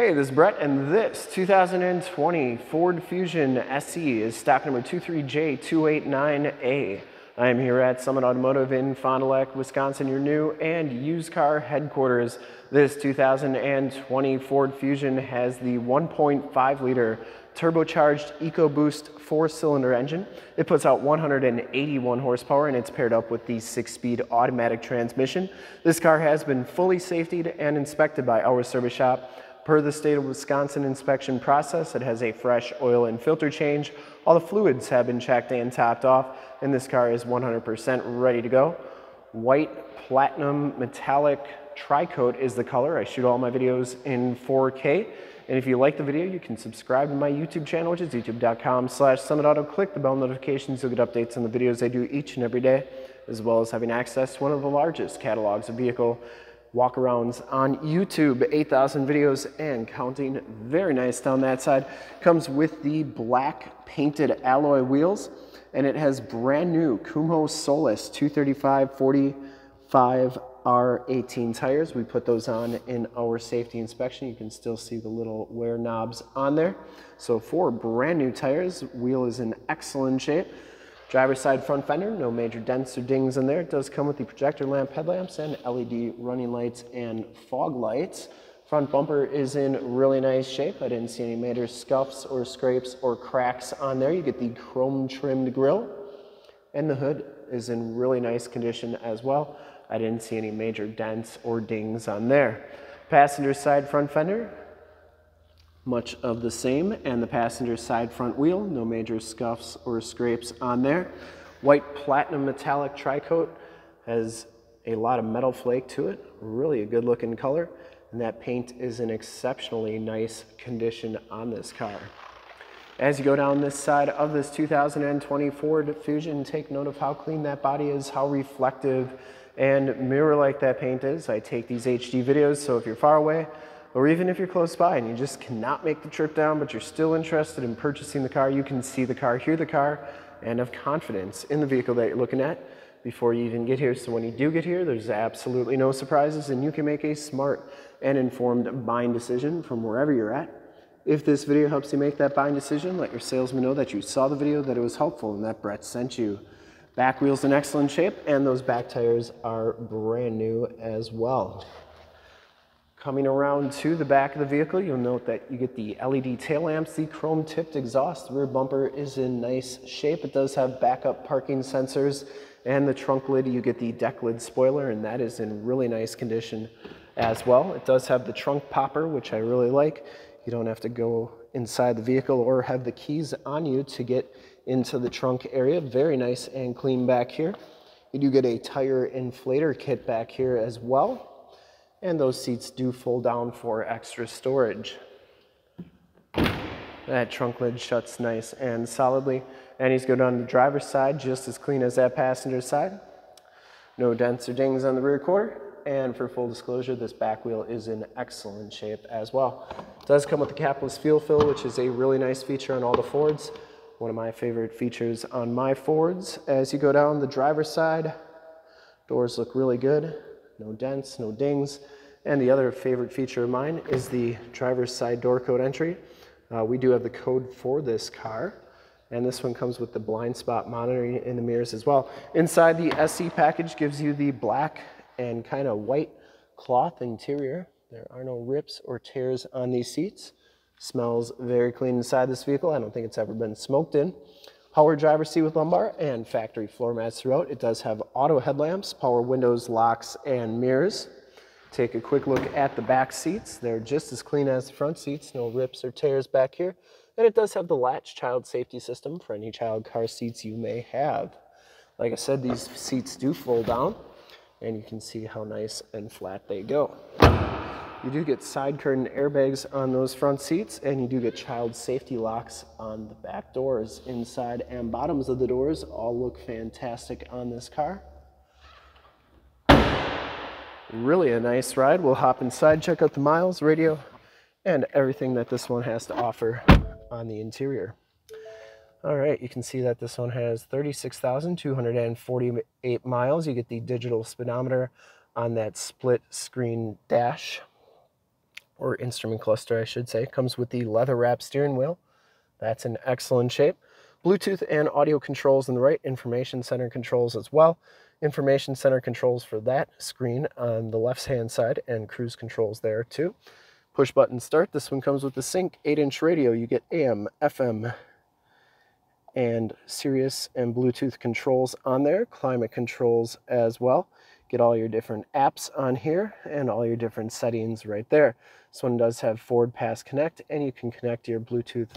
Hey, this is Brett, and this 2020 Ford Fusion SE is stock number 23J289A. I am here at Summit Automotive in Fond du Lac, Wisconsin, your new and used car headquarters. This 2020 Ford Fusion has the 1.5-liter turbocharged EcoBoost 4-cylinder engine. It puts out 181 horsepower, and it's paired up with the 6-speed automatic transmission. This car has been fully safetied and inspected by our service shop. Per the state of Wisconsin inspection process, it has a fresh oil and filter change. All the fluids have been checked and topped off, and this car is 100% ready to go. White Platinum Metallic Tricoat is the color. I shoot all my videos in 4K. And if you like the video, you can subscribe to my YouTube channel, which is youtube.com/summitauto. Click the bell notifications. You'll get updates on the videos I do each and every day, as well as having access to one of the largest catalogs of vehicle walk-arounds on YouTube, 8,000 videos and counting. Very nice down that side. Comes with the black painted alloy wheels, and it has brand new Kumho Solus 235/45R18 tires. We put those on in our safety inspection. You can still see the little wear knobs on there. So 4 brand new tires. Wheel is in excellent shape. Driver's side front fender, no major dents or dings in there. It does come with the projector lamp, headlamps, and LED running lights and fog lights. Front bumper is in really nice shape. I didn't see any major scuffs or scrapes or cracks on there. You get the chrome trimmed grille, and the hood is in really nice condition as well. I didn't see any major dents or dings on there. Passenger side front fender, much of the same, and the passenger side front wheel, no major scuffs or scrapes on there. White Platinum Metallic Tricoat has a lot of metal flake to it, really a good looking color, and that paint is in exceptionally nice condition on this car. As you go down this side of this 2020 Ford Fusion, take note of how clean that body is, how reflective and mirror-like that paint is. I take these HD videos, so if you're far away, or even if you're close by and you just cannot make the trip down, but you're still interested in purchasing the car, you can see the car, hear the car, and have confidence in the vehicle that you're looking at before you even get here. So when you do get here, there's absolutely no surprises, and you can make a smart and informed buying decision from wherever you're at. If this video helps you make that buying decision, let your salesman know that you saw the video, that it was helpful, and that Brett sent you. Back wheel's in excellent shape, and those back tires are brand new as well. Coming around to the back of the vehicle, you'll note that you get the LED tail lamps, the chrome tipped exhaust. The rear bumper is in nice shape. It does have backup parking sensors, and the trunk lid, you get the deck lid spoiler, and that is in really nice condition as well. It does have the trunk popper, which I really like. You don't have to go inside the vehicle or have the keys on you to get into the trunk area. Very nice and clean back here. You do get a tire inflator kit back here as well, and those seats do fold down for extra storage. That trunk lid shuts nice and solidly. And he's going down to the driver's side, just as clean as that passenger side. No dents or dings on the rear quarter. And for full disclosure, this back wheel is in excellent shape as well. It does come with the capless fuel fill, which is a really nice feature on all the Fords. One of my favorite features on my Fords. As you go down the driver's side, doors look really good. No dents, no dings. And the other favorite feature of mine is the driver's side door code entry. We do have the code for this car, and this one comes with the blind spot monitoring in the mirrors as well. Inside, the SE package gives you the black and kind of white cloth interior. There are no rips or tears on these seats. Smells very clean inside this vehicle. I don't think it's ever been smoked in. Power driver's seat with lumbar and factory floor mats throughout. It does have auto headlamps, power windows, locks, and mirrors. Take a quick look at the back seats. They're just as clean as the front seats, no rips or tears back here. And it does have the LATCH child safety system for any child car seats you may have. Like I said, these seats do fold down, and you can see how nice and flat they go. You do get side curtain airbags on those front seats, and you do get child safety locks on the back doors. Inside and bottoms of the doors all look fantastic on this car. Really a nice ride. We'll hop inside, check out the miles, radio, and everything that this one has to offer on the interior. All right, you can see that this one has 36,248 miles. You get the digital speedometer on that split screen dash. or instrument cluster, I should say. Comes with the leather-wrapped steering wheel. That's in excellent shape. Bluetooth and audio controls on the right, information center controls as well. Information center controls for that screen on the left-hand side, and cruise controls there too. Push button start. This one comes with the Sync 8-inch radio. You get AM, FM, and Sirius and Bluetooth controls on there. Climate controls as well. Get all your different apps on here and all your different settings right there. This one does have Ford Pass Connect, and you can connect your Bluetooth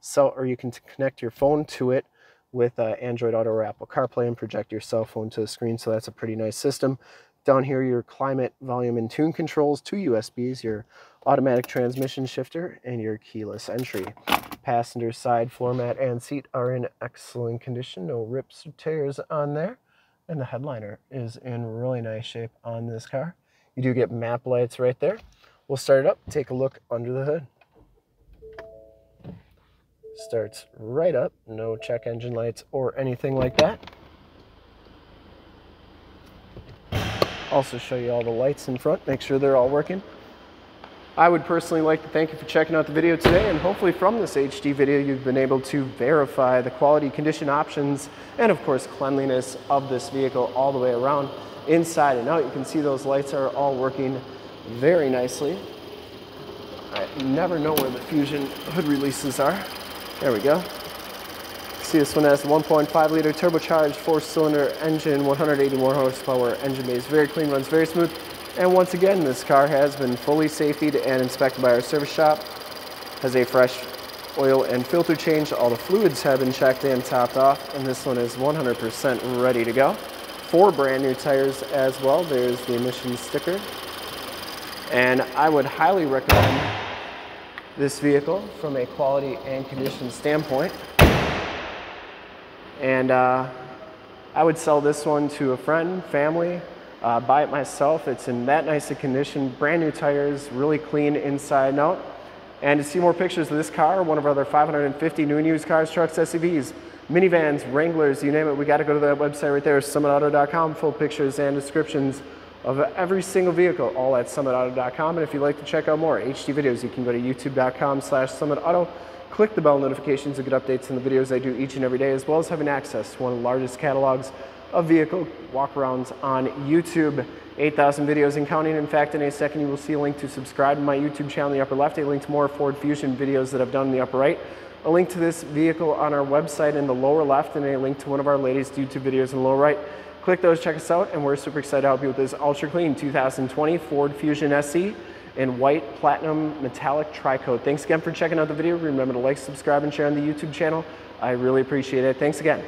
cell, or you can connect your phone to it with Android Auto or Apple CarPlay and project your cell phone to the screen. So that's a pretty nice system. Down here, your climate, volume, and tune controls, 2 USBs, your automatic transmission shifter, and your keyless entry. Passenger side floor mat and seat are in excellent condition. No rips or tears on there. And the headliner is in really nice shape on this car. You do get map lights right there. We'll start it up, take a look under the hood. Starts right up, no check engine lights or anything like that. Also show you all the lights in front, make sure they're all working. I would personally like to thank you for checking out the video today, and hopefully from this HD video you've been able to verify the quality, condition, options, and of course cleanliness of this vehicle all the way around, inside and out. You can see those lights are all working very nicely. I never know where the Fusion hood releases are. There we go. See, this one has the 1.5 liter turbocharged 4-cylinder engine, 181 horsepower engine base. Very clean, runs very smooth. And once again, this car has been fully safetied and inspected by our service shop. Has a fresh oil and filter change. All the fluids have been checked and topped off, and this one is 100% ready to go. 4 brand new tires as well. There's the emissions sticker. And I would highly recommend this vehicle from a quality and condition standpoint. And I would sell this one to a friend, family. Buy it myself. It's in that nice a condition, brand new tires, really clean inside and out. And to see more pictures of this car, one of our other 550 new and used cars, trucks, SUVs, minivans, Wranglers, you name it, we got to go to that website right there, summitauto.com, full pictures and descriptions of every single vehicle, all at summitauto.com. And if you'd like to check out more HD videos, you can go to youtube.com/summitauto. Click the bell notifications to get updates on the videos I do each and every day, as well as having access to one of the largest catalogs of vehicle walkarounds on YouTube. 8,000 videos and counting. In fact, in a second, you will see a link to subscribe to my YouTube channel in the upper left, a link to more Ford Fusion videos that I've done in the upper right, a link to this vehicle on our website in the lower left, and a link to one of our latest YouTube videos in the lower right. Click those, check us out, and we're super excited to help you with this ultra clean 2020 Ford Fusion SE in white platinum metallic tricoat. Thanks again for checking out the video. Remember to like, subscribe, and share on the YouTube channel. I really appreciate it. Thanks again.